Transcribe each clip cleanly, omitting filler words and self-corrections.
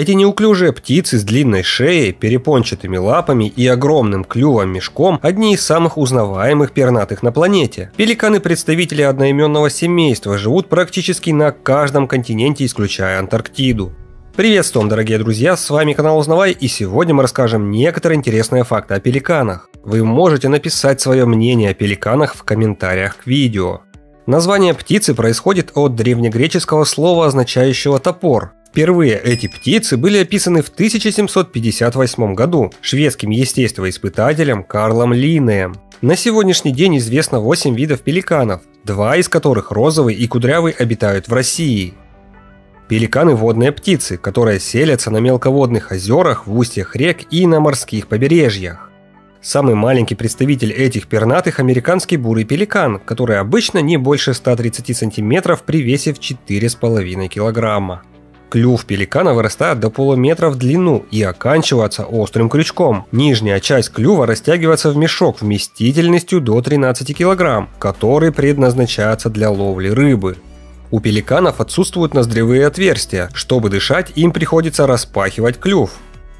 Эти неуклюжие птицы с длинной шеей, перепончатыми лапами и огромным клювом-мешком – одни из самых узнаваемых пернатых на планете. Пеликаны-представители одноименного семейства живут практически на каждом континенте, исключая Антарктиду. Приветствуем, дорогие друзья, с вами канал Узнавай, и сегодня мы расскажем некоторые интересные факты о пеликанах. Вы можете написать свое мнение о пеликанах в комментариях к видео. Название птицы происходит от древнегреческого слова, означающего «топор». Впервые эти птицы были описаны в 1758 году шведским естествоиспытателем Карлом Линнеем. На сегодняшний день известно 8 видов пеликанов, 2 из которых розовый и кудрявый обитают в России. Пеликаны – водные птицы, которые селятся на мелководных озерах, в устьях рек и на морских побережьях. Самый маленький представитель этих пернатых – американский бурый пеликан, который обычно не больше 130 см при весе в 4,5 кг. Клюв пеликана вырастает до полуметра в длину и оканчивается острым крючком. Нижняя часть клюва растягивается в мешок вместительностью до 13 кг, который предназначается для ловли рыбы. У пеликанов отсутствуют ноздревые отверстия, чтобы дышать, им приходится распахивать клюв.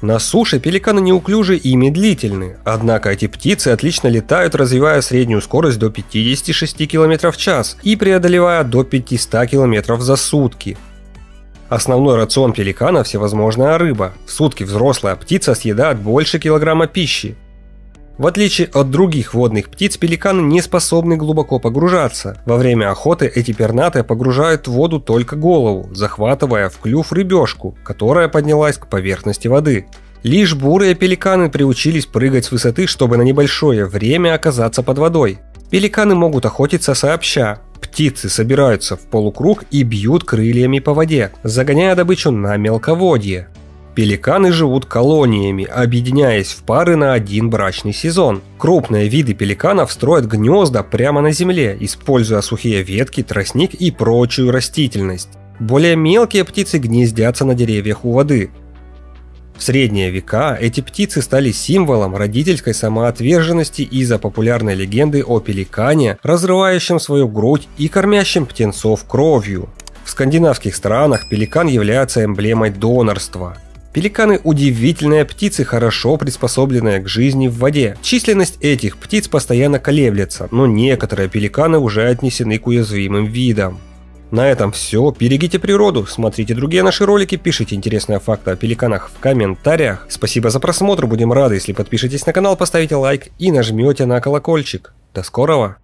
На суше пеликаны неуклюжи и медлительны, однако эти птицы отлично летают, развивая среднюю скорость до 56 км в час и преодолевая до 500 км за сутки. Основной рацион пеликана – всевозможная рыба, в сутки взрослая птица съедает больше килограмма пищи. В отличие от других водных птиц, пеликаны не способны глубоко погружаться. Во время охоты эти пернатые погружают в воду только голову, захватывая в клюв рыбешку, которая поднялась к поверхности воды. Лишь бурые пеликаны приучились прыгать с высоты, чтобы на небольшое время оказаться под водой. Пеликаны могут охотиться сообща. Птицы собираются в полукруг и бьют крыльями по воде, загоняя добычу на мелководье. Пеликаны живут колониями, объединяясь в пары на один брачный сезон. Крупные виды пеликанов строят гнезда прямо на земле, используя сухие ветки, тростник и прочую растительность. Более мелкие птицы гнездятся на деревьях у воды. В средние века эти птицы стали символом родительской самоотверженности из-за популярной легенды о пеликане, разрывающем свою грудь и кормящем птенцов кровью. В скандинавских странах пеликан является эмблемой донорства. Пеликаны – удивительные птицы, хорошо приспособленные к жизни в воде. Численность этих птиц постоянно колеблется, но некоторые пеликаны уже отнесены к уязвимым видам. На этом все. Берегите природу, смотрите другие наши ролики, пишите интересные факты о пеликанах в комментариях. Спасибо за просмотр, будем рады, если подпишитесь на канал, поставите лайк и нажмете на колокольчик. До скорого!